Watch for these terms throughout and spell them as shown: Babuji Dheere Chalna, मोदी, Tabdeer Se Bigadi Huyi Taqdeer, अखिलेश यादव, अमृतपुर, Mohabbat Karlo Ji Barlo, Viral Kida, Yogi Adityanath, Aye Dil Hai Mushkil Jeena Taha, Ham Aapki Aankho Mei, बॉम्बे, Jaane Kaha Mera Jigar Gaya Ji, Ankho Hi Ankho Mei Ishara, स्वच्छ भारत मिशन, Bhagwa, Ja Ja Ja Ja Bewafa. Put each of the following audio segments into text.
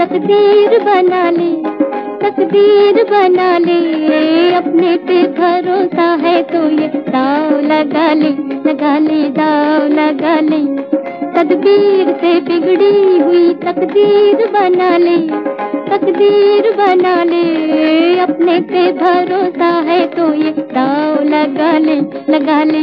तकदीर बना ले अपने पे भरोसा है तो ये दाव लगा ले तकदीर से बिगड़ी हुई तकदीर बना ले अपने पे भरोसा है तो ये दाव दाव लगा ले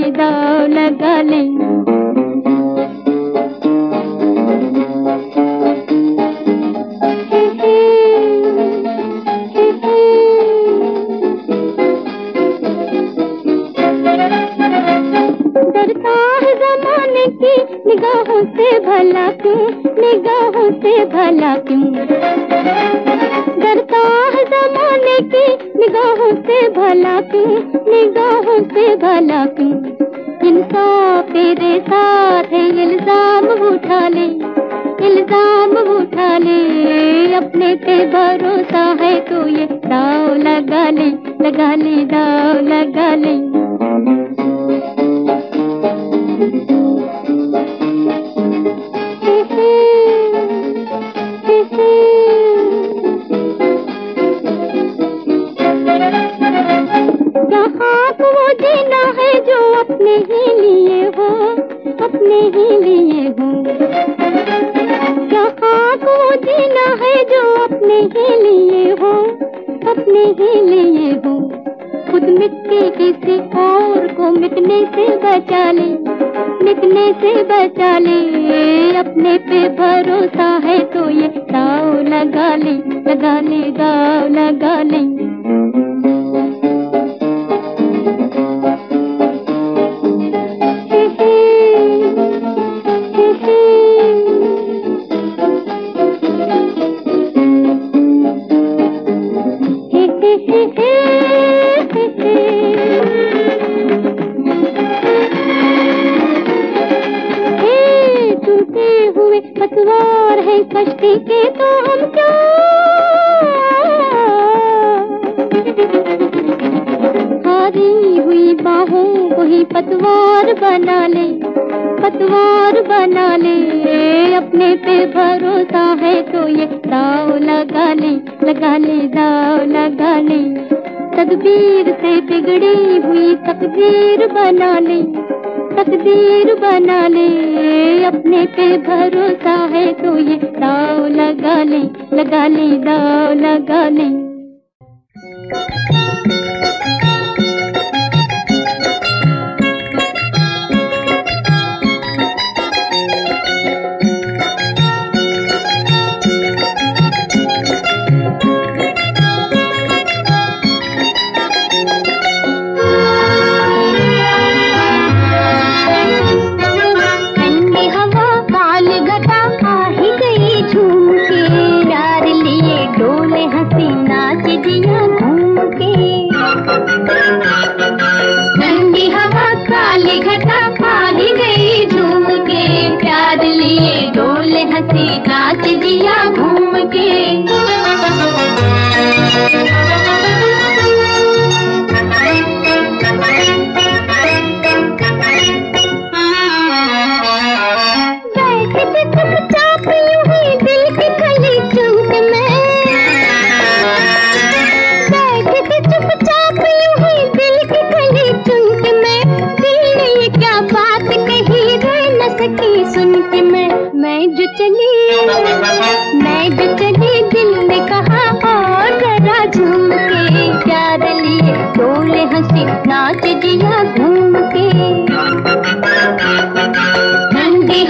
ठंडी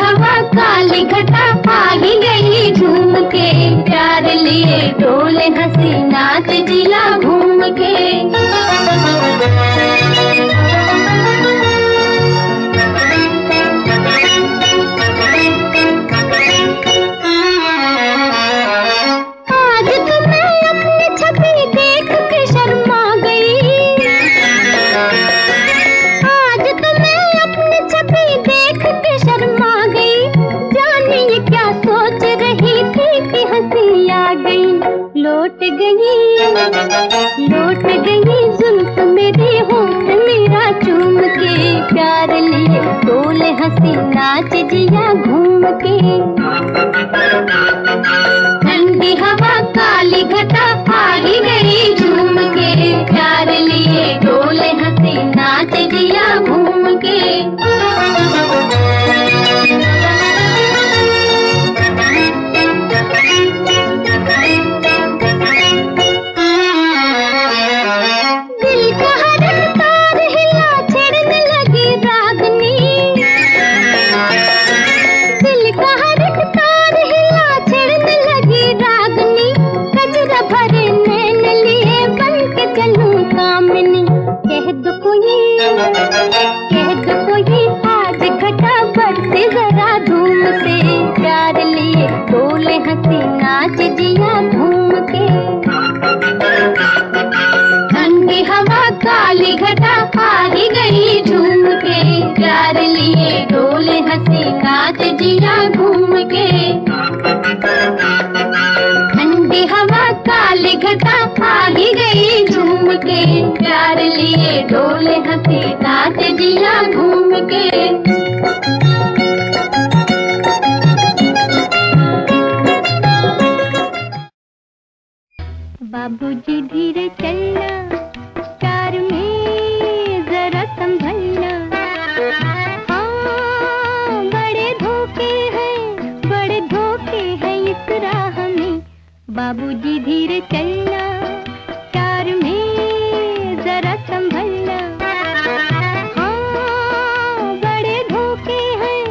निगाह पक्का लिखता भागी गई झूम के प्यार लिए डोले हंसी नाच दिया घूम के। काली घटा खाली गई झूम के प्यार लिए डोले हंसी नाच जिया घूम के। ठंडी हवा काली घटा खाली गई झूम के प्यार लिए डोले हंसी नाच जिया घूम के। बाबूजी धीरे चलना बाबूजी धीरे चलना प्यार में जरा संभलना। हाँ बड़े धोखे हैं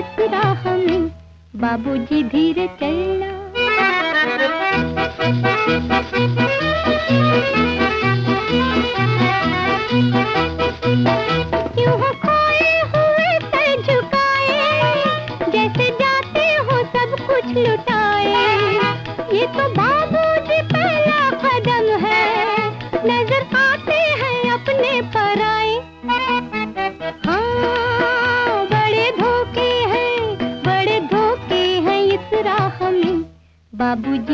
इस राह में बाबूजी धीरे चलना। बाबूजी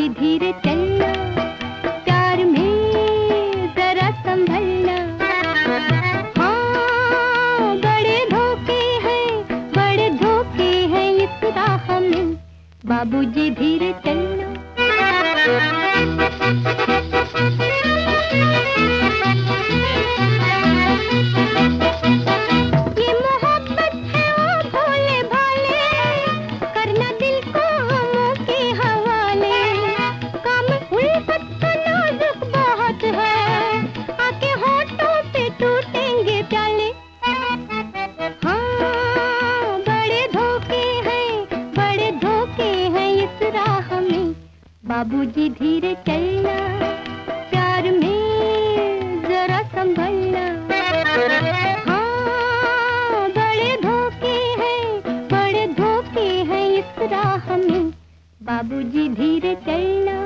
धीरे चलना प्यार में जरा संभलना। हाँ बड़े धोखे हैं इस राह में बाबूजी धीरे चलना। बाबूजी धीरे चलना प्यार में जरा संभलना। हाँ बड़े धोखे हैं इस राह में बाबूजी धीरे चलना।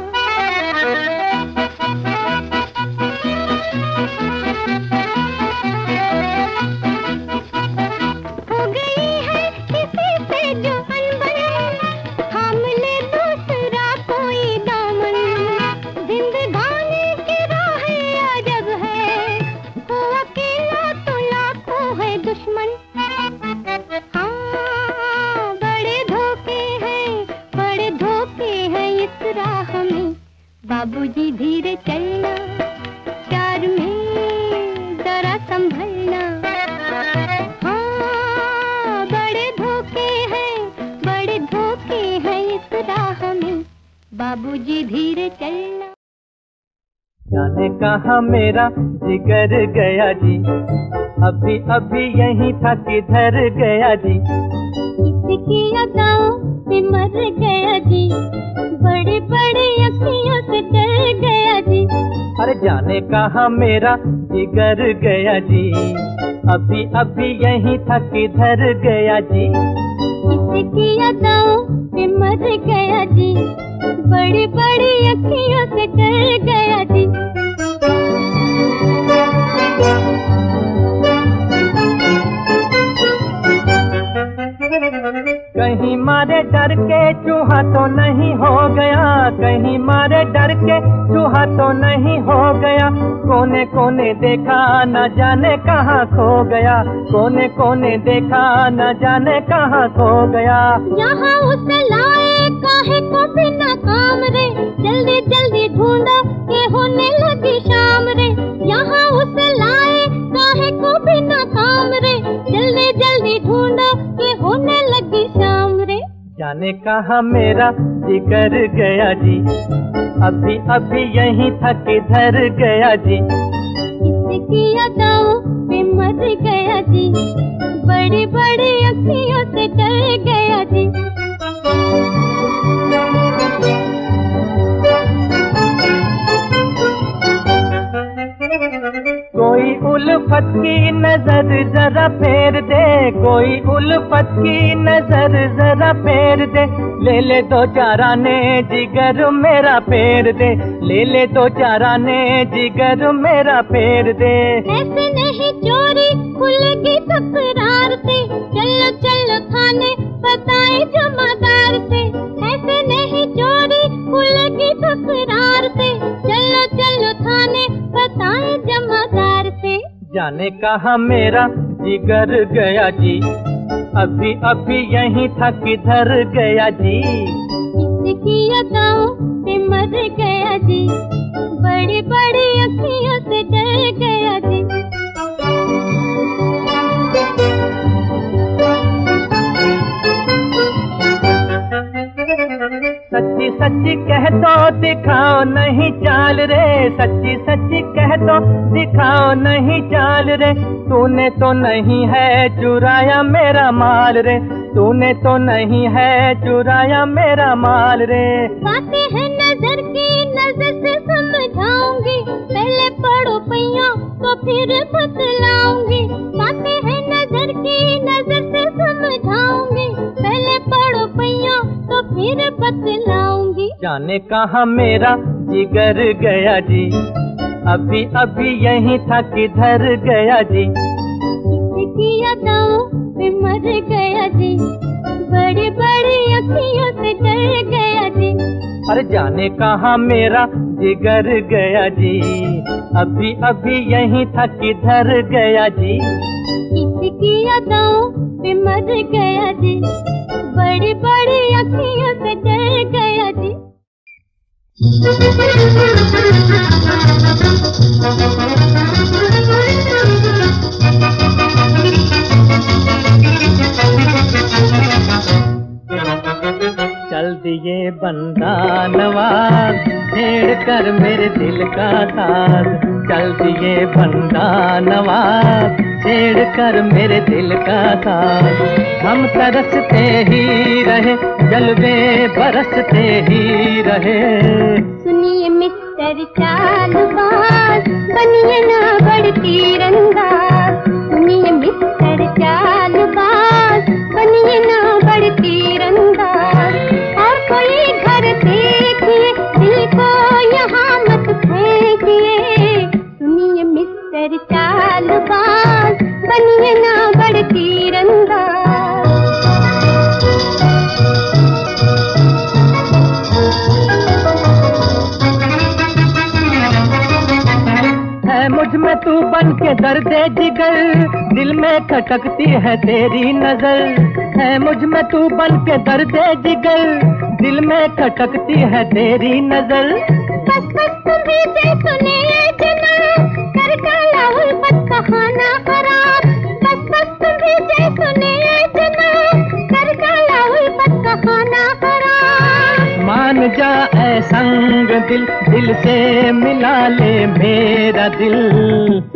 बाबूजी धीरे चलना प्यार में जरा संभलना। हाँ बड़े धोखे हैं इस राह में बाबूजी धीरे चलना। जाने कहाँ मेरा जिगर गया जी, अभी अभी यहीं था किधर गया जी। इसकी अदाओं से मर गया जी, बड़े बड़े अखियों से डर गया जी। अरे जाने कहाँ मेरा जिगर गया जी, अभी अभी यहीं था किधर गया जी। इसकी अदाओं से मर गया जी, बड़े बड़े अखियों से डर गया जी। कहीं मारे डर के चूहा तो नहीं हो गया, कहीं मारे डर के चूहा तो नहीं हो गया। कोने कोने देखा न जाने कहाँ खो गया, कोने कोने देखा न जाने कहाँ खो गया। यहाँ उसे लाए है कभी ना काम रे, जल्दी जल्दी ढूंढो के होने लगी शाम रे। यहाँ उसे लाए काहे कभी ना काम रे, जल्दी जल्दी ढूंढो के होने लगी शाम रे। जाने कहाँ मेरा जिगर गया जी, अभी अभी यहीं था किधर गया जी। इसकी अदाओं पे मर गया जी, बड़ी बड़ी अखियों से डर गया जी। कोई उल्फत की नजर जरा फेर दे, कोई उल्फत की नजर जरा फेर दे, ले ले दो जाने जिगर मेरा फेर दे, ले ले दो जाने जिगर मेरा फेर दे। ऐसे नहीं चोरी खुलेगी तकरार से, चलो चलो थाने बताए जमादार से। ऐसे नहीं चोरी खुलेगी तकरार से, चलो चलो थाने बताए जमादार से। जाने कहाँ मेरा जिगर गया जी, अभी अभी यहीं था किधर गया जी। इसकी अदाओं पे मर गया जी, बड़ी बड़ी अखियों से डर गया जी। सच्ची सच्ची कह दो दिखाओ नहीं चाल रे, सच्ची सच्ची कह दो दिखाओ नहीं चाल रे। तूने तो नहीं है चुराया मेरा माल रे, तूने तो नहीं है चुराया मेरा माल रे। बातें हैं नजर की नजर से समझाऊंगी, पहले पढ़ो पैया तो फिर बतलाऊंगी। बातें हैं नजर की नजर से समझाऊंगी, पहले पढ़ो पैया तो फिर बतलाऊंगी। जाने कहाँ मेरा जिगर गया जी, अभी अभी यहीं था किधर गया जी। इसकी अदाओं पे मर गया जी, बड़ी बड़ी अखियों से डर गया जी। अरे जाने कहाँ मेरा जिगर गया जी, अभी अभी यहीं था किधर गया जी। इसकी अदाओं पे मर गया जी, बड़ी बड़ी अखियों से डर गया जी। चल दिए बंदा नवाज, छेड़ कर मेरे दिल का साज। चल दिए बंदा नवाज, छेड़ कर मेरे दिल का साथ। हम तरसते ही रहे, जलवे बरसते ही रहे। सुनिए मिस्टर चालबाज, बनिए ना बढ़ती रंगाज। सुनिए मिस्टर चालबाज, बनिए ना बढ़ती रंगाज। और कोई घर देखिए, दिल को यहाँ मत फेंकिए। सुनिए मिस्टर चालबाज, बनिए ना बढ़ती रंगाज। है मुझ में तू बन के दर्दे जिगर, दिल में खटकती है तेरी नजर। है मुझ में तू बन के दर्दे जिगर, दिल में खटकती है तेरी नजर। बस बस तुम्हें से सुने जना, कर काला उल्फत कहाना खराब। मान जा ऐ संग दिल, दिल से मिला ले मेरा दिल।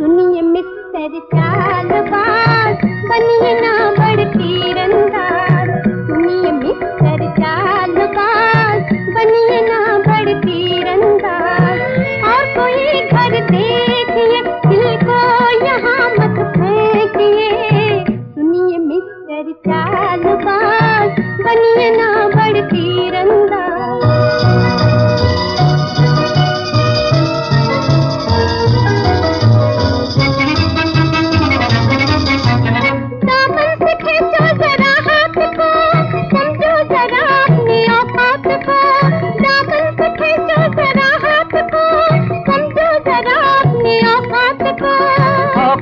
सुनिए मिस्टर चालबाज, बनिए ना बढ़ती रंगाज। सुनिए मिस्टर चालबाज, बनिए ना बढ़ती रंगाज। और कोई घर देखिए, दिल को यहाँ मत फेंकिए। सुनिए मिस्टर चालबाज, बनिए ना बढ़ती रंगाज।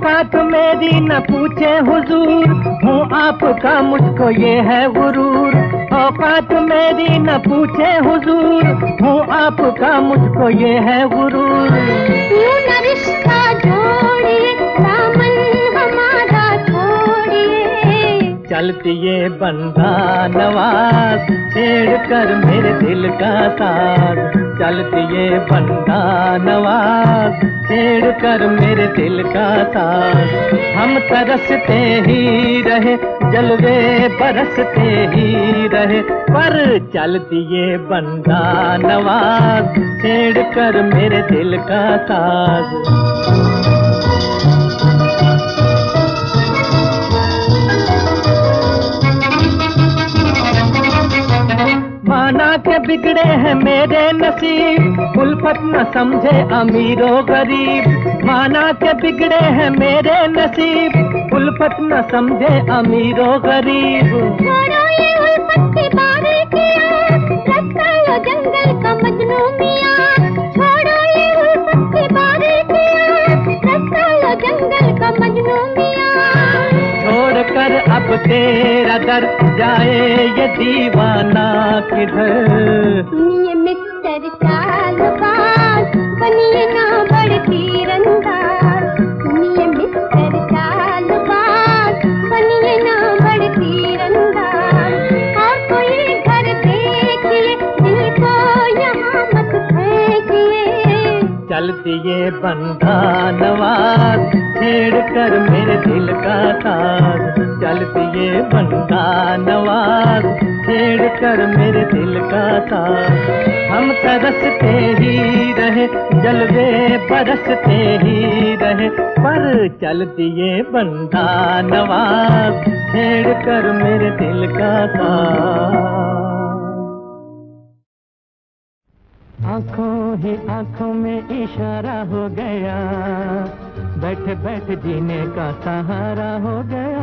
औकात मेरी न पूछे हुजूर, हूँ आपका मुझको ये है गुरूर। औकात मेरी न पूछे हुजूर, हूँ आपका मुझको ये है गुरूर। यूं न रिश्ता जोड़िए, दामन हमारा छोड़िए। चल दिए बंदा नवाज, छेड़ कर मेरे दिल का साथ। चल दिए बंदा नवाज, छेड़ कर मेरे दिल का ताज। हम तरसते ही रहे, जलवे बरसते ही रहे, पर चल दिए बंदा नवाज, छेड़ कर मेरे दिल का ताज। माना के बिगड़े हैं मेरे नसीब, उल्फत न समझे अमीरों गरीब। माना के बिगड़े हैं मेरे नसीब, उल्फत न समझे अमीरों गरीब। छोड़ो ये उल्फत के बारे किया, रखा लो जंगल का मजनू मियां। छोड़ो ये उल्फत के बारे किया, रखा लो जंगल का मजनू मियां। छोड़ कर अब तेरा दर, जाए ये दीवाना किधर। बनिए मिस्टर चालबाज, बनिए ना बड़े तीरंदाज। बनिए मिस्टर चालबाज, बनिए ना बड़े तीरंदाज। आपको ये घर देखिए, दिल को यहाँ मत फेंकिए। चल दिए बंदा नवाज, छेड़ कर मेरे दिल का ताज। चल दिए बंदा नवाज, छेड़ कर मेरे दिल का ताज। हम तरसते ही रहे, जलवे बरसते ही रहे, पर चल दिए बंदा नवाज, छेड़ कर मेरे दिल का ताज। आंखों ही आंखों में इशारा हो गया, बैठ बैठ जीने का सहारा हो गया।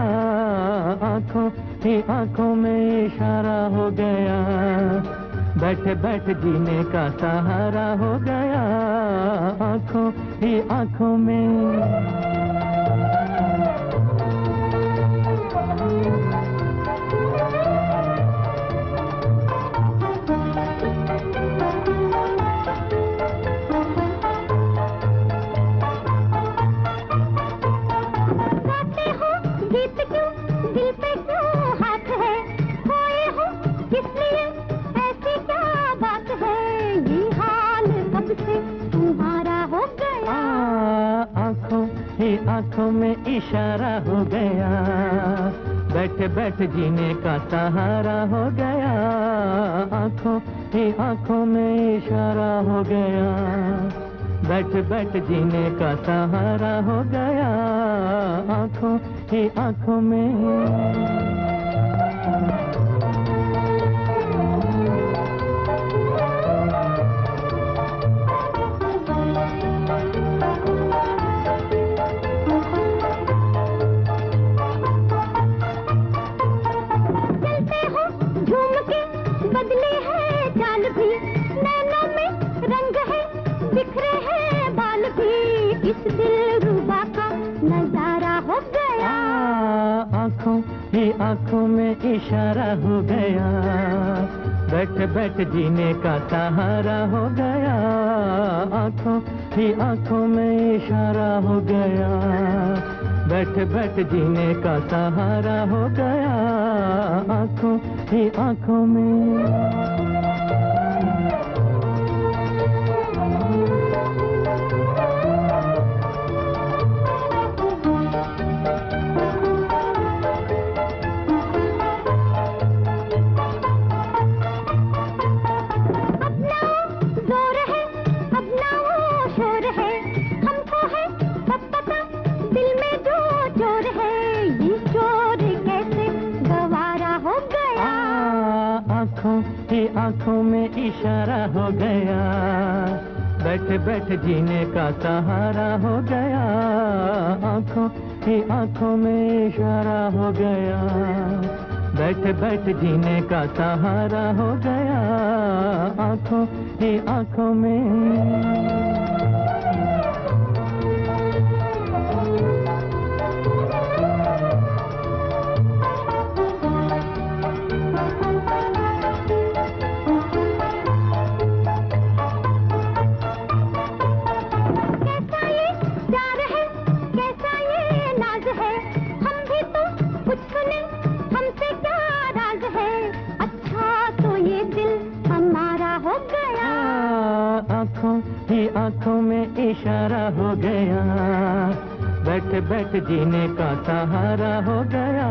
आंखों ही आंखों में इशारा हो गया, बैठ बैठ जीने का सहारा हो गया। आंखों ही आंखों में। आंखों में इशारा हो गया, बैठ बैठ जीने का सहारा हो गया। आंखों ही आंखों में इशारा हो गया, बैठ बैठ जीने का सहारा हो गया। आंखों ही आंखों में। आंखों में इशारा हो गया, बैठ बैठ जीने का सहारा हो गया। आंखों ही आंखों में इशारा हो गया, बैठ बैठ जीने का सहारा हो गया। आंखों ही आंखों में। आंखों में इशारा हो गया, बैठ बैठ जीने का सहारा हो गया। आंखों की आंखों में इशारा हो गया, बैठ बैठ जीने का सहारा हो गया। आंखों की आंखों में। आंखों में इशारा हो गया, बैठ बैठ जीने का सहारा हो गया।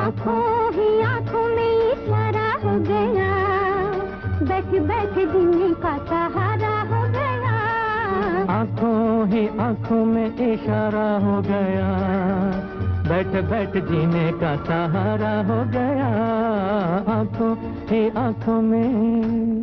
आंखों ही आंखों में इशारा हो गया, बैठ बैठ जीने का सहारा हो गया। आंखों ही आंखों में इशारा हो गया, बैठ बैठ जीने का सहारा हो गया। आंखों ही आंखों में।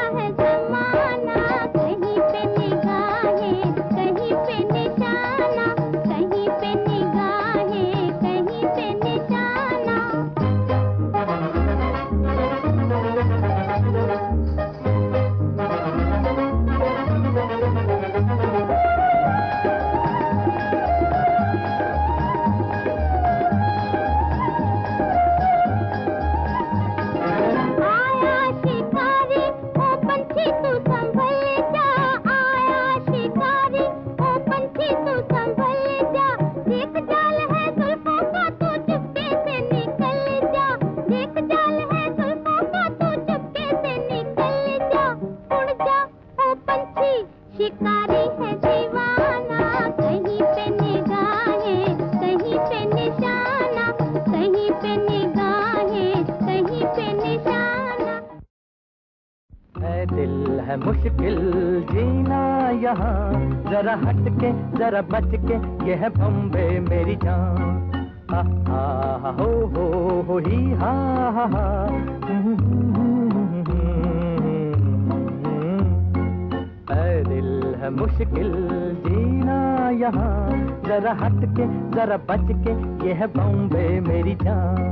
जरा बच के यह बम्बे मेरी जान, हा हो ही हा हा हा। ऐ दिल है मुश्किल जीना यहाँ, जरा हट के जरा बच के, ये है बॉम्बे मेरी जान।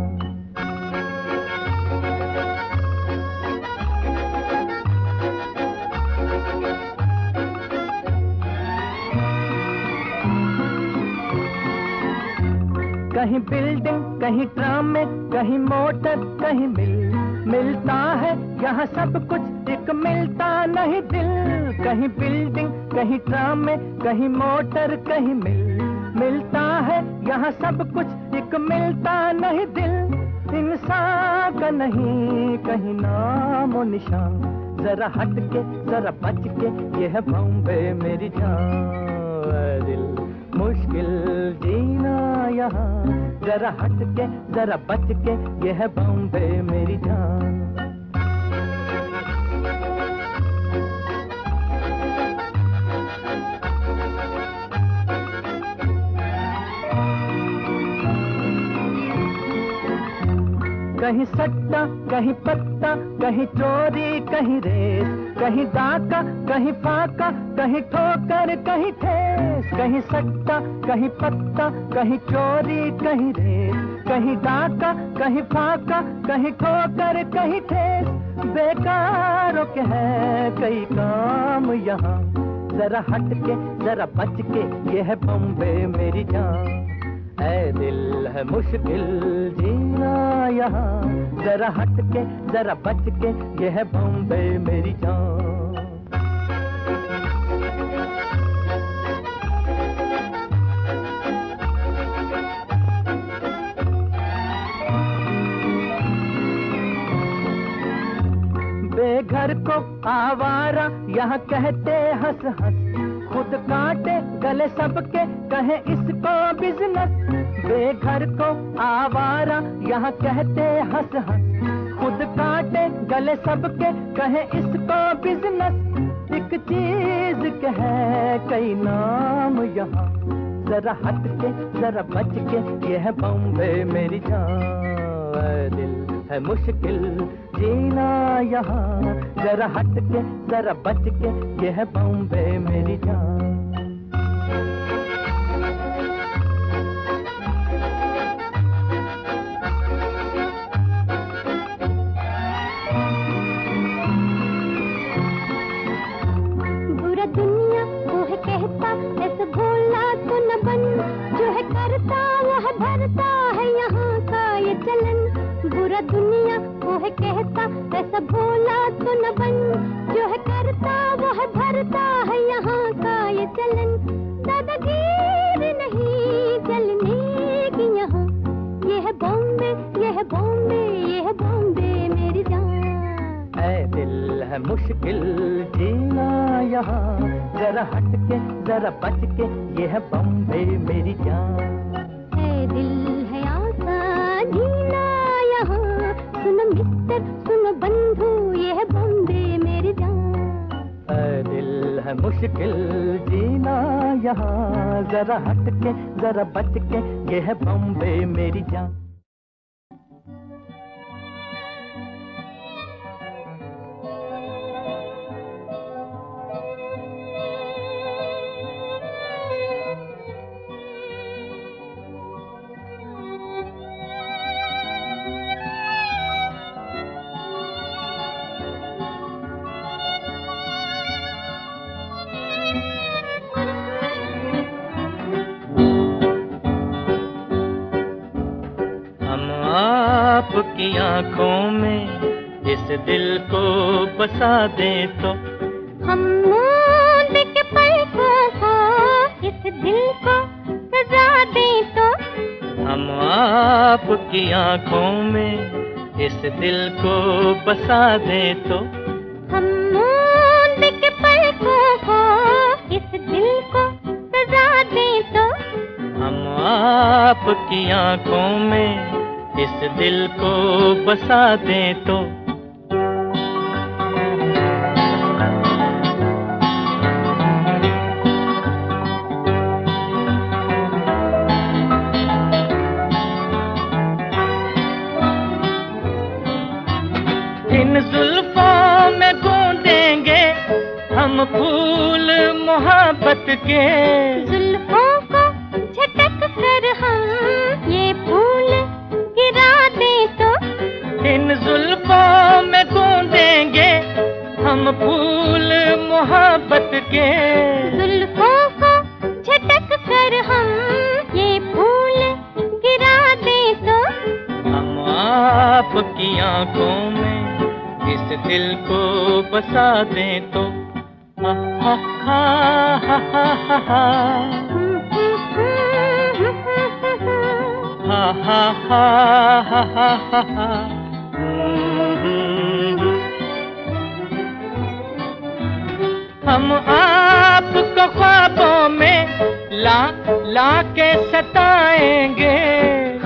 कहीं बिल्डिंग कहीं ट्राम में, कहीं मोटर कहीं मिलता है यहाँ सब कुछ, एक मिलता नहीं दिल। कहीं बिल्डिंग कहीं ट्राम में, कहीं मोटर कहीं मिलता है यहाँ सब कुछ, एक मिलता नहीं दिल। इंसान का नहीं कहीं नाम और निशान, जरा हट के जरा बच के, ये है बॉम्बे मेरी जान। दिल मुश्किल जीना यहाँ, जरा हट के जरा बच के, ये है बॉम्बे मेरी जान। कहीं सट्टा कहीं पत्ता, कहीं चोरी कहीं रेस, कहीं डाका कहीं फाका, कहीं ठोकर कहीं ठेस। कहीं सट्टा कहीं पत्ता, कहीं चोरी कहीं रेस, कहीं डाका कहीं फाका, कहीं ठोकर कहीं ठेस। बेकारों के हैं कई काम यहाँ, जरा हट के जरा बच के, ये है बॉम्बे मेरी जान। ऐ दिल है मुश्किल जीना यहाँ, जरा हट के जरा बच के, ये है बॉम्बे मेरी जान। बेघर को आवारा यहाँ कहते हंस हंस, खुद काटे गले सबके, कहे इसको बिजनेस। बेघर को आवारा यहाँ कहते हंस हंस, खुद काटे गले सबके, कहे इसको बिजनेस। एक चीज के है कई नाम यहाँ, जरा हट के जरा बच के, ये है बॉम्बे मेरी जान। दिल है मुश्किल जीना यहाँ, जरा हट के जरा बच के, ये है बॉम्बे मेरी जान। बुरा दुनिया वो है कहता, ऐसे भोला तो न बन, जो है करता वह भरता है यहाँ का ये चलन। बुरा दुनिया वो है कहता, ऐसा भोला तो न बन, जो है करता वो है भरता है यहाँ का ये चलन। दादागीर नहीं चलने की यहाँ, ये है बॉम्बे ये है बॉम्बे, ये है बॉम्बे मेरी जान। ऐ दिल है मुश्किल जीना यहाँ, जरा हट के जरा बच के, ये है बॉम्बे मेरी जान। ऐ दिल है आशा जीना यहाँ, सुनो मिस्टर सुनो बंधु, ये है बॉम्बे मेरी जान। ऐ दिल है मुश्किल जीना यहाँ, जरा हट के जरा बच के, ये है बॉम्बे मेरी जान। आपकी आंखों में इस दिल को बसा दे तो, हम के पल को इस दिल को सजा दे तो, हम आपकी आंखों में इस दिल को बसा दे तो, हम के पल को इस दिल को सजा दे तो, हम आपकी आंखों में इस दिल को बसा दे तो। हम फूल मोहब्बत के, जुल्फों को झटक कर हम ये फूल गिरा दें तो, इन जुल्फों में गूंजेंगे हम फूल मोहब्बत के, जुल्फों को झटक कर हम ये फूल गिरा दें तो, हम आपकी आंखों में इस दिल को बसा दें तो, हा हा हा हा हा हा हा हा हा हा हा हा हा। हम आपको ख्वाबों में ला ला के सताएंगे,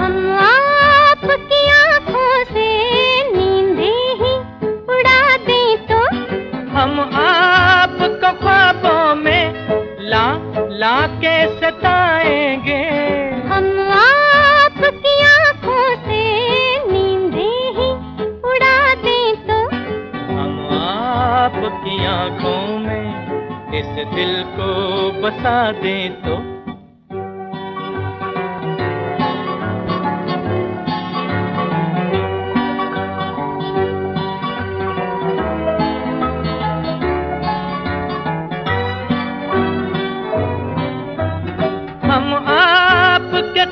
हम आपकी आंखों से नींदें ही उड़ा दें तो, हम आपको ख्वाबों में ला ला के सताएंगे, हम आपकी आंखों से नींदें ही उड़ा दें तो, हम आपकी आंखों में इस दिल को बसा दें तो।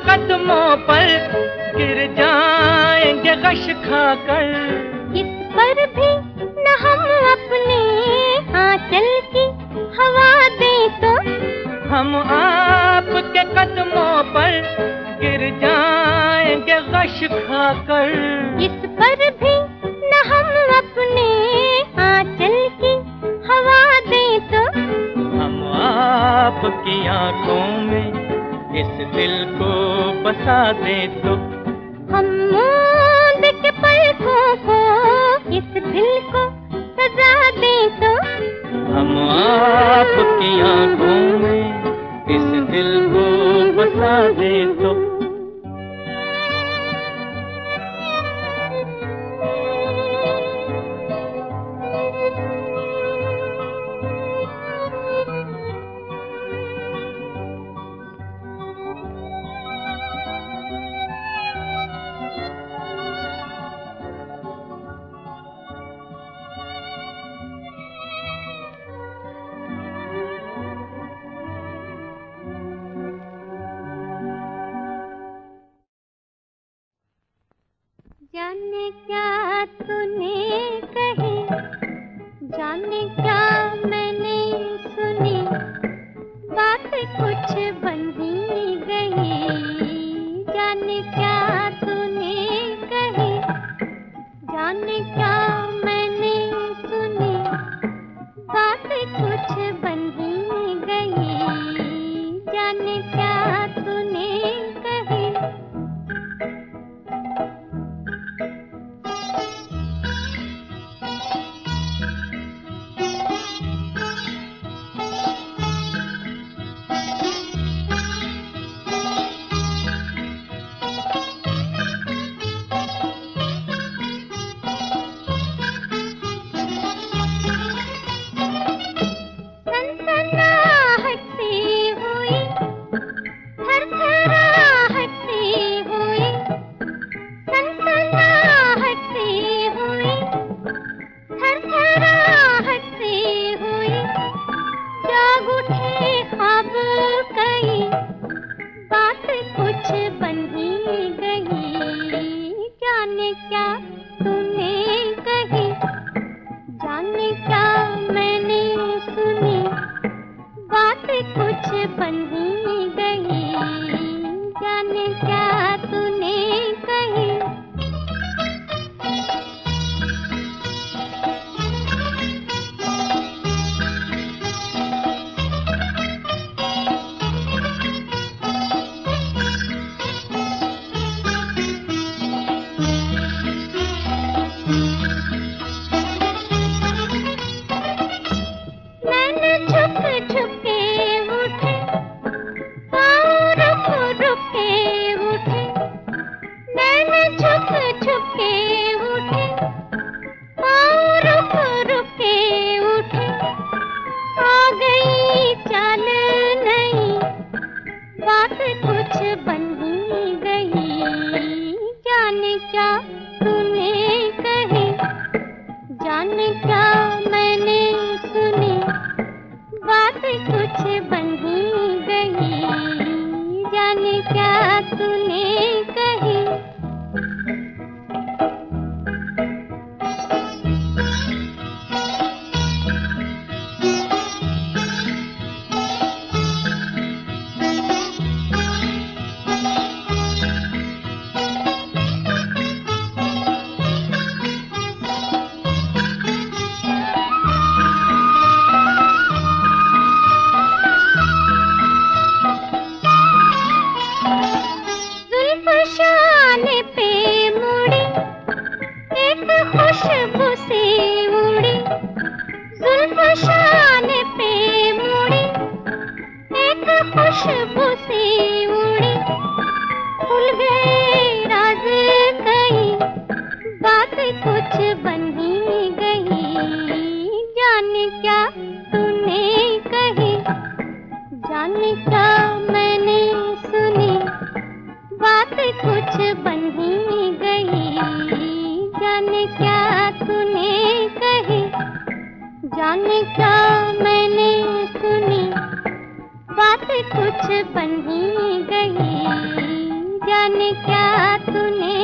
कदमों पर गिर जाएंगे गश खाकर, इस पर भी न हम अपने आंचल की हवा दें तो, हम आपके कदमों पर गिर जाएंगे गश खाकर, इस पर भी न हम अपने आंचल की हवा दें तो, हम आपकी आंखों में इस दिल को बसा दे तो, हम मूंद के पलकों को इस दिल को सजा दे तो, हम आपकी आंखों में इस दिल को बसा दे तो। जाने क्या तूने कही, जाने क्या मैंने सुनी, बात कुछ बन ही गई, जाने क्या तूने कही, जाने क्या मैंने सुनी, बात कुछ बन ही गई, जाने क्या तूने कही। निशान पे मुड़ी एक खुशबू सी उड़ी, भूल गए राज कई, बात कुछ बन ही गई। जाने क्या तूने कही, जाने क्या मैंने सुनी, बात कुछ बन ही गई। जाने क्या तूने कही, जाने क्या मैंने सुनी, बात कुछ बन ही गई। जाने क्या तूने कही।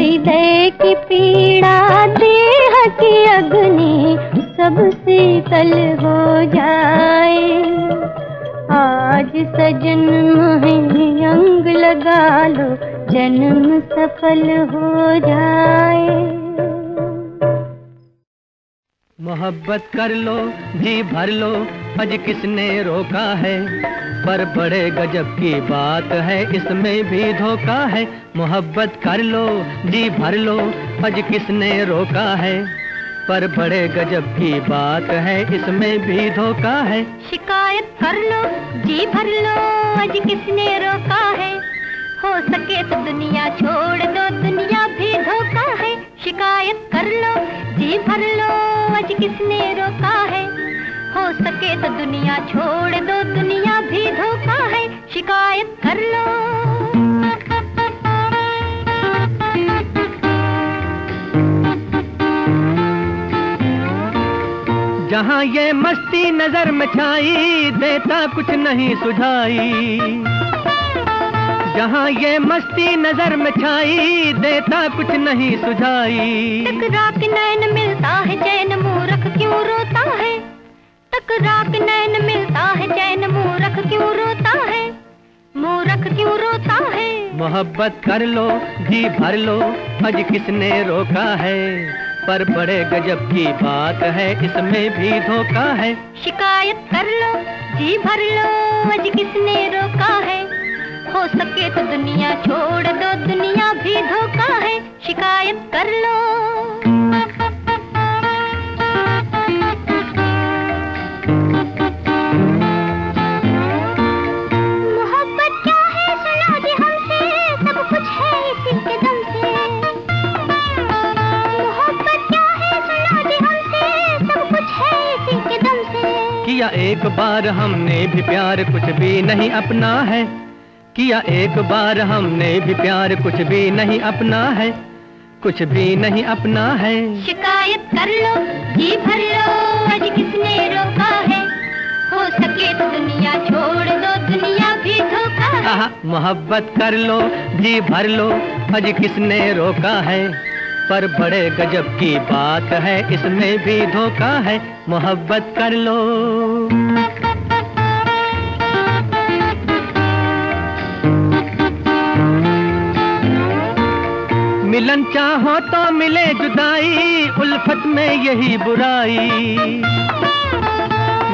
हृदय की पीड़ा देह की अग्नि सब शीतल हो जाए। आज सजन्म है अंग लगा लो जन्म सफल हो जाए। मोहब्बत कर लो भी भर लो आज किसने रोका है, पर बड़े गजब की बात है इसमें भी धोखा है। मोहब्बत कर लो जी भर लो आज किसने रोका है, पर बड़े गजब की बात है इसमें भी धोखा है। शिकायत कर लो जी भर लो आज किसने रोका है, हो सके तो दुनिया छोड़ दो दुनिया भी धोखा है। शिकायत कर लो जी भर लो आज किसने रोका है, हो सके तो दुनिया छोड़ दो दुनिया भी धोखा है। शिकायत कर लो। जहाँ ये मस्ती नजर में छाई देता कुछ नहीं सुझाई, जहाँ ये मस्ती नजर में छाई देता कुछ नहीं सुझाई। टकरा के नैन मिलता है चैन मूर्ख क्यों रोता है, टकरा के नैन मिलता है चैन मूर्ख क्यों रोता है, मूर्ख क्यों रोता है। मोहब्बत कर लो जी भर लो आज किसने रोका है, पर बड़े गजब की बात है इसमें भी धोखा है। शिकायत कर लो जी भर लो आज किसने रोका है, हो सके तो दुनिया छोड़ दो दुनिया भी धोखा है। शिकायत कर लो। मोहब्बत क्या है सुना दे हमसे, सब कुछ है इसी के दम से। मोहब्बत क्या है सुना दे हमसे, सब कुछ है इसी के दम से। किया एक बार हमने भी प्यार कुछ भी नहीं अपना है, किया एक बार हमने भी प्यार कुछ भी नहीं अपना है, कुछ भी नहीं अपना है। शिकायत कर लो जी भर लो आज किसने रोका है, हो सके तो दुनिया छोड़ दो दुनिया भी धोखा है। मोहब्बत कर लो जी भर लो आज किसने रोका है, पर बड़े गजब की बात है इसमें भी धोखा है। मोहब्बत कर लो। मिलन चाहो तो मिले जुदाई उल्फत में यही बुराई,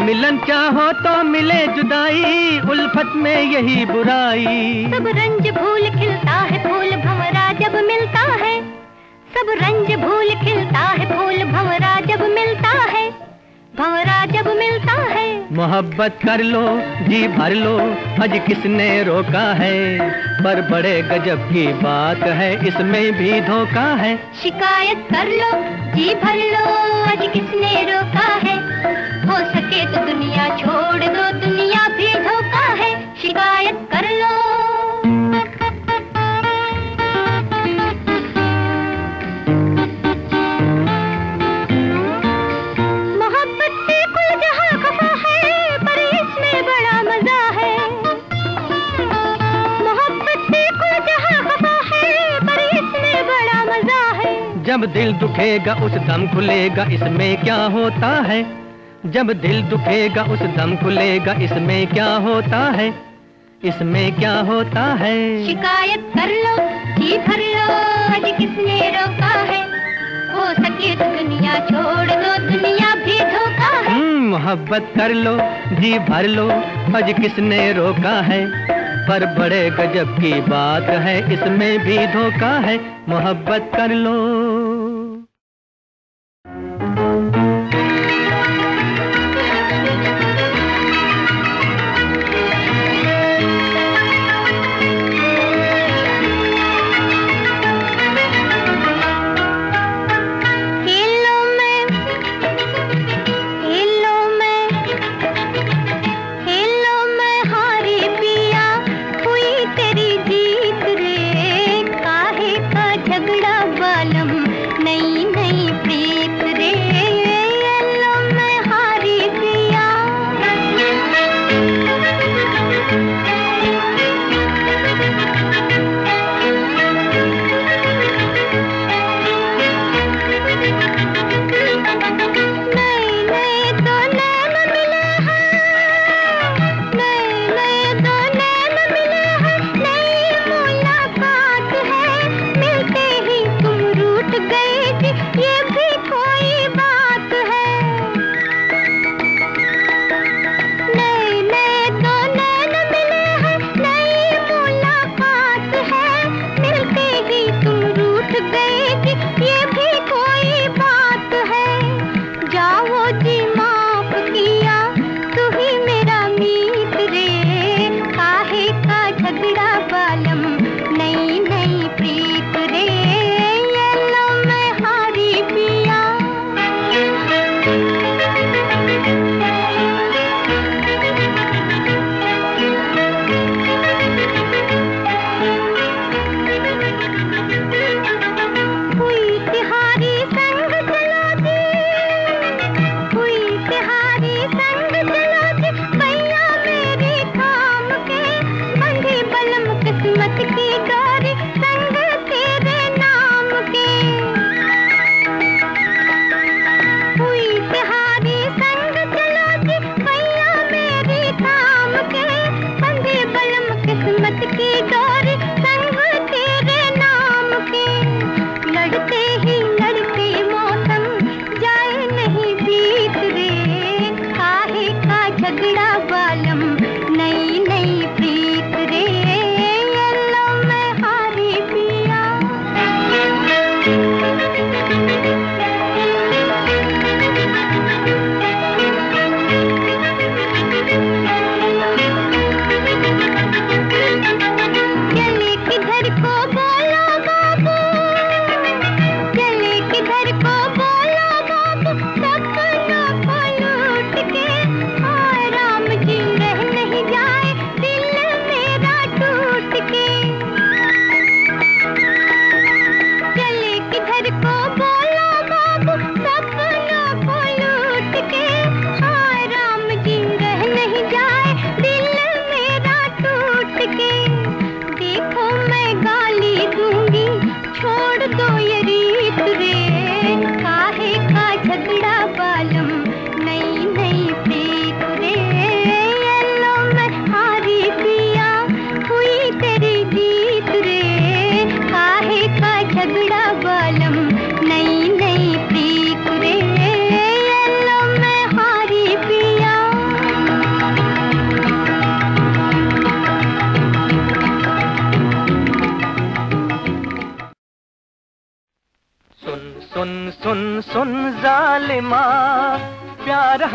मिलन चाहो तो मिले जुदाई उल्फत में यही बुराई। सब रंज भूल खिलता है फूल भंवरा जब मिलता है, सब रंज भूल खिलता है फूल भंवरा जब मिलता है, भंवरा जब मिलता है। मोहब्बत कर लो जी भर लो आज किसने रोका है, पर बड़े गजब की बात है इसमें भी धोखा है। शिकायत कर लो जी भर लो आज किसने रोका है, हो सके तो दुनिया छोड़ दो दुनिया भी धोखा है। शिकायत कर लो। मोहब्बत से कुल जहां खफा है, पर इसमें बड़ा मजा है। जब दिल दुखेगा उस दम खुलेगा इसमें क्या होता है, जब दिल दुखेगा उस दम खुलेगा इसमें क्या होता है, इसमें क्या होता है। शिकायत कर लो जी भर लो आज किसने रोका है, हो सके तो दुनिया छोड़ दो दुनिया भी धोखा है। मोहब्बत कर लो जी भर लो आज किसने रोका है, पर बड़े गजब की बात है इसमें भी धोखा है। मोहब्बत कर लो।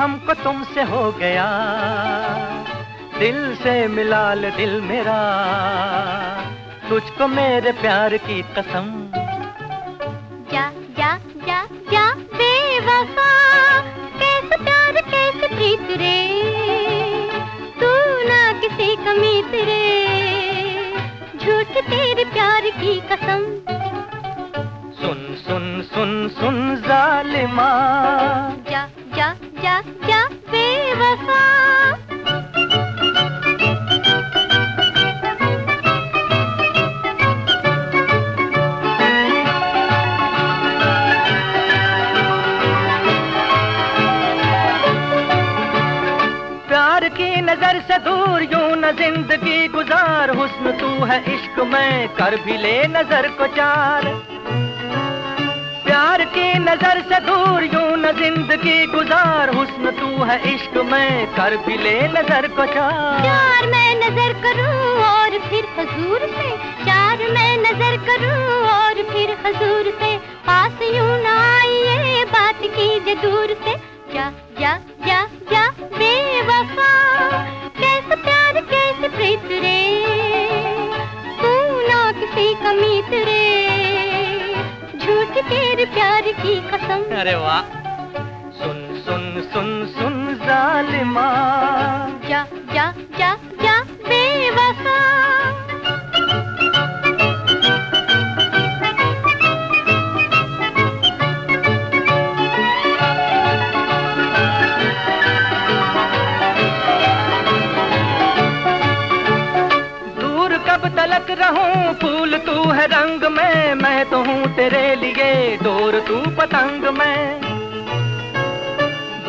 हमको तुमसे हो गया, दिल से मिला ले दिल मेरा, तुझको मेरे प्यार की कसम। जा जा जा जा बेवफा, कैसे प्यार कैसे प्रीत रे, तू ना किसी का मीत रे, झूठ तेरे प्यार की कसम। सुन सुन सुन सुन जालिमा, जा जा जा जा बेवफा। प्यार की नजर से दूर यूं न जिंदगी गुजार, हुस्न तू है इश्क में कर भी ले नजर को चार। प्यार की नजर से दूर यूं न जिंदगी गुजार, हुस्न तू है इश्क में कर भी ले नजर को चार। चार मैं नजर करूं और फिर हुजूर से, चार मैं नजर करूं और फिर हुजूर से, पास यूं ना आइए बात कीजिए दूर से। जा जा जा जा बेवफा, कैसे प्यार कैसे प्रीत रे, तू ना किसी का मीत रे, तेरे प्यार की कसम। अरे वाह। सुन सुन सुन सुन जालिमा, जा जा जा जा बेवफा। दूर कब तलक रहूं, फूल तू है रंग में, मैं तो हूँ तेरे लिए डोर तू पतंग में।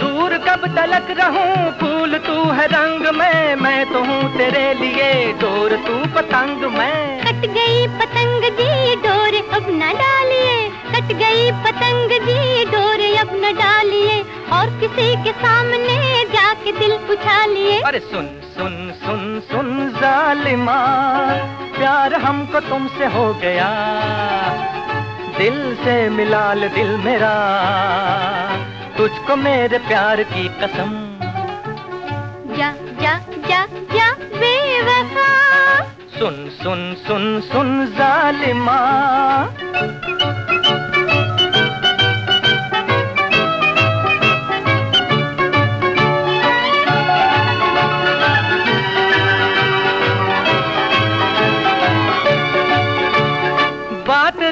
दूर कब तलक रहूं, फूल तू है रंग में, मैं तो हूँ तेरे लिए डोर तू पतंग में। कट गई पतंग जी डोर अब न डालिए, कट गई पतंग जी डोर अब न डालिए, और किसी के सामने जाके दिल पुछा लिए। अरे सुन सुन सुन सुन जालिमा, प्यार हमको तुमसे हो गया, दिल से मिला ले दिल मेरा, तुझको मेरे प्यार की कसम। जा जा जा जा बेवफा। सुन सुन सुन सुन जालिमा।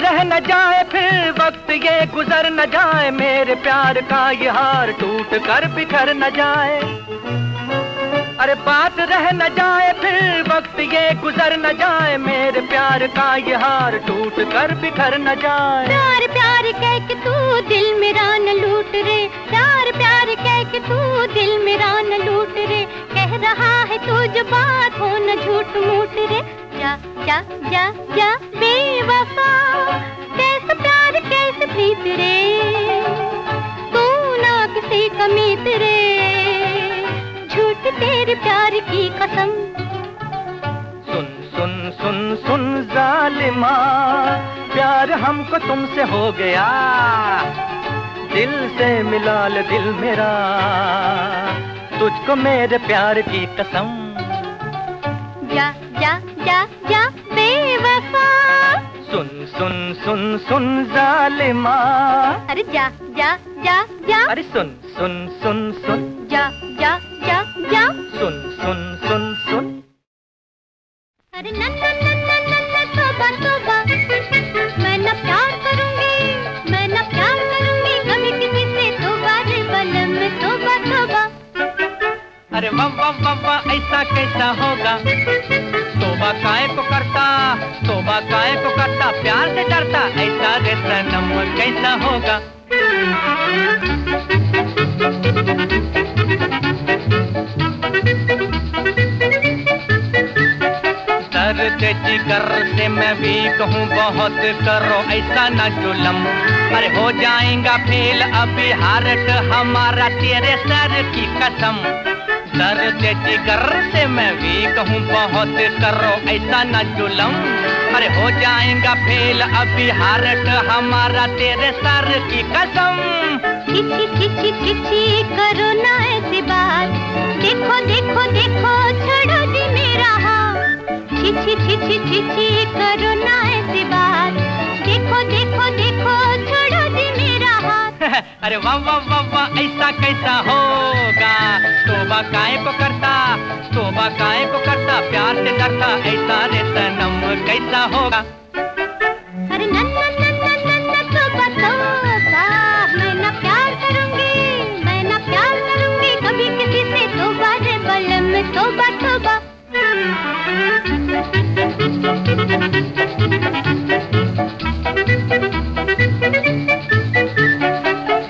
रह न जाए फिर वक्त ये गुजर न जाए, मेरे प्यार का ये हार टूट कर बिखर न जाए। अरे बात रह न जाए फिर वक्त ये गुजर न जाए, मेरे प्यार का ये हार टूट कर बिखर न जाए। प्यार प्यार कह के तू दिल मेरा न लूट रे, प्यार कह के तू दिल मेरा न लूट रे, कह रहा है तू जो बात हो न झूठ मूठ रे। जा जा जा जा बेवफा, कैसे प्यार कैसे प्रीत रे, तू ना किसी का मीत रे, झूठ तेरे प्यार की कसम। सुन सुन सुन सुन जालिमा, प्यार हमको तुमसे हो गया, दिल से मिला ले दिल मेरा, तुझको मेरे प्यार की कसम। जा जा जा जा बेवफा। सुन सुन सुन सुन जालिमा। अरे जा जा जा जा। अरे सुन सुन सुन सुन। जा जा जा जा। सुन सुन सुन सुन। अरे ना ना ना ना ना तौबा तौबा, मैं ना प्यार करूंगी, मैं ना प्यार करूंगी कभी किसी से, तौबा रे बलम तौबा तौबा। अरे बम बम बम, ऐसा कैसा होगा, तौबा काहे को करता, तौबा काहे को करता, प्यार से डरता होगा, ऐसा रे सनम कैसा होगा। दर्द जिगर से मैं वीक हूँ बहुत, करो ऐसा ना जुलम, अरे हो जाएगा फेल अभी हार्ट हमारा तेरे सर की कसम। दर्द जिगर से मैं वीक हूँ बहुत, करो ऐसा ना जुलम, अरे हो जाएगा फेल अभी हार्ट हमारा तेरे सर की कसम। किसी किसी किसी करो ना ऐसी बात, देखो देखो देखो छोड़ो जी मेरा हाथ। छी छी छी छी छी करो ना ऐसी बात, देखो देखो देखो छोड़ो जी मेरा हाथ। अरे वाह वाह वाह वाह ऐसा कैसा होगा, तोबा काहे को करता, तोबा काहे को करता, प्यार से डरता, ऐसा रे सनम कैसा होगा। अरे ना ना ना ना ना ना तौबा तौबा, मैं ना प्यार करूंगी, मैं ना प्यार करूंगी कभी किसी से, तौबा रे बलम तौबा तौबा।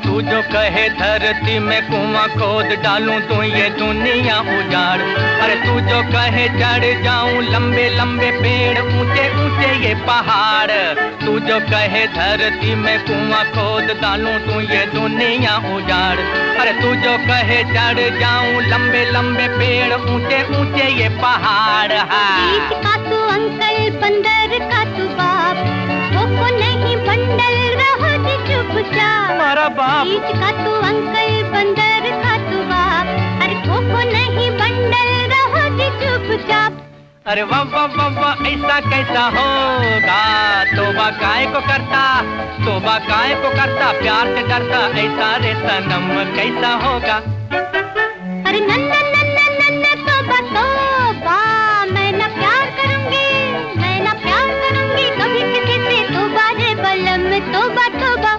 तू जो कहे धरती में कुआं खोद डालूं तो ये दुनिया उजाड़, अरे तू जो कहे चढ़ जाऊं लंबे लंबे पेड़ ऊंचे ऊंचे ये पहाड़। तू जो कहे धरती में कुआं खोद डालूं तो ये दुनिया उजाड़, अरे तू जो कहे चढ़ जाऊं लंबे लंबे पेड़ ऊंचे ऊंचे ये पहाड़। हाँ अंकल बंदर का तू बाप, वो नहीं बंदर रहो जी चुपचाप। हमारा बाप बीच का तू अंकल बंदर का तू बाप, अरे वो नहीं बंदर रहो जी चुपचाप। अरे वाह वाह वाह वाह ऐसा कैसा होगा, तौबा काहे को करता, तौबा काहे को करता, प्यार से डरता, ऐसा रे सनम कैसा होगा। अरे ना ना ना ना ना ना तौबा तौबा, मैं ना प्यार करूंगी, मैं ना प्यार करूंगी कभी किसी से, तौबा रे बलम तौबा तौबा।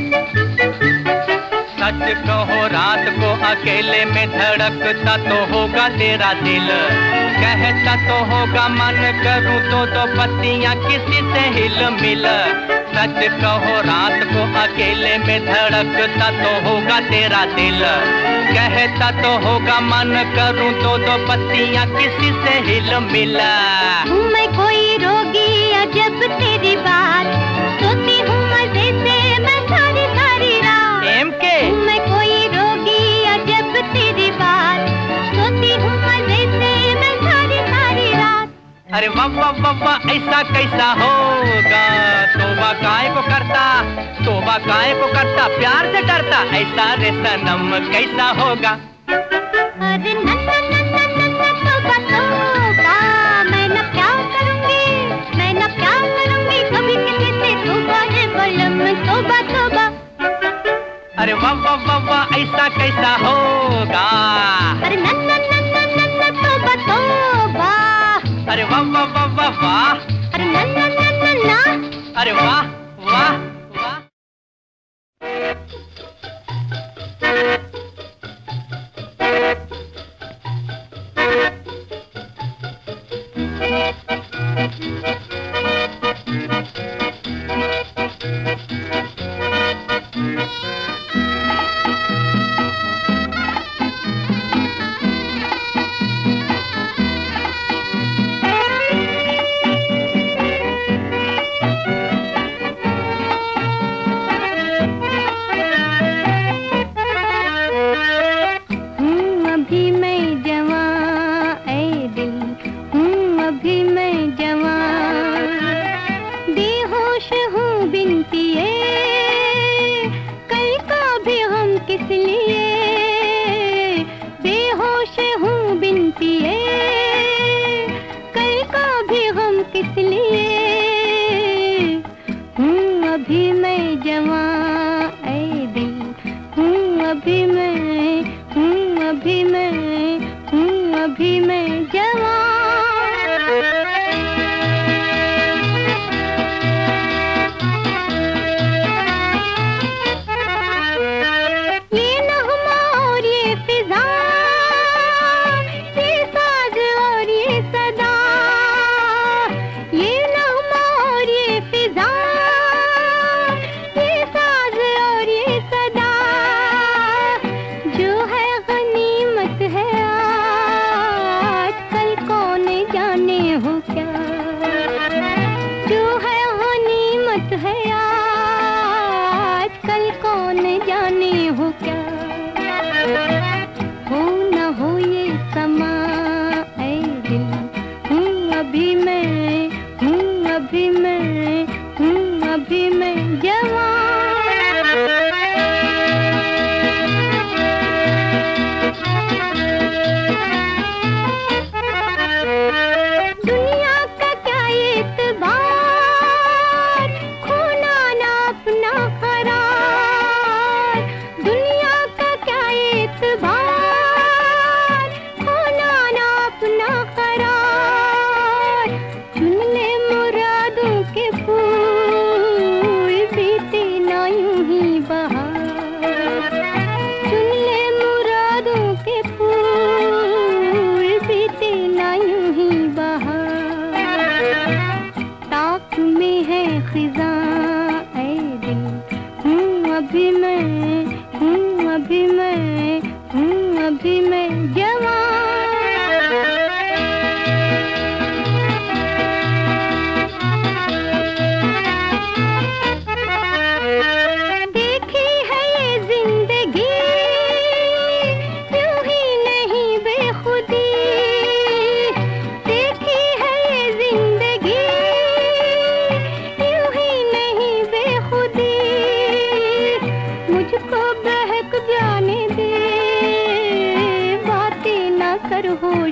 सच कहो रात को अकेले में धड़कता तो होगा तेरा दिल, कहता तो होगा मन करूं तो पत्तियां किसी से हिल मिल। सच कहो रात को अकेले में धड़कता तो होगा तेरा दिल, कहता तो होगा मन करूं तो पत्तियां किसी से हिल मिला। हूँ मैं कोई रोगी अजब तेरी बात, सोती हूँ मजे से मैं सारी सारी रात। एम के हूँ मैं कोई रोगी अजब तेरी बात, सोती हूँ मजे से मैं सारी सारी रात। अरे वाह वाह वाह वाह ऐसा कैसा होगा, तौबा काहे को करता, तौबा काहे को करता, प्यार से डरता, ऐसा रे सनम कैसा होगा। अरे ना ना ना ना ना तौबा तौबा, मैं ना प्यार करूंगी, मैं ना प्यार करूंगी कभी किसी से, तौबा रे बलम तौबा तौबा। अरे वाह वाह वाह वाह ऐसा कैसा होगा, अरे ना ना ना ना ना तौबा तौबा, अरे वाह वाह वाह वाह वाह, अरे ना ना ना ना, अरे वाह वाह वाह।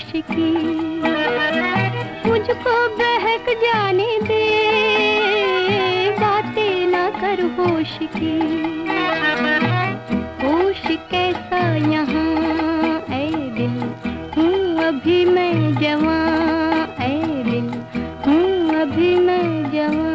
आशिकी मुझको बहक जाने दे, बातें ना कर होश की। होश कैसा यहाँ ऐ दिल हूँ अभी मैं जवां, ऐ दिल हूँ अभी मैं जवां।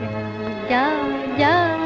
जा जा जा